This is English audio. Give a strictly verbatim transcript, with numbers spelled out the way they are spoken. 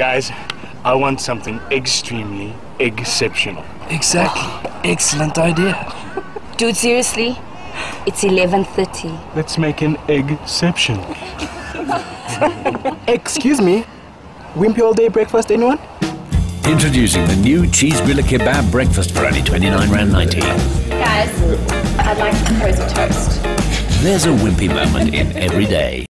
Guys, I want something extremely exceptional. Exactly. Excellent idea. Dude, seriously? It's eleven thirty. Let's make an egg-ception. Excuse me? Wimpy all day breakfast, anyone? Introducing the new Cheese Grilla Kebab breakfast for only twenty-nine rand ninety. Guys, I'd like to propose a toast. There's a Wimpy moment in every day.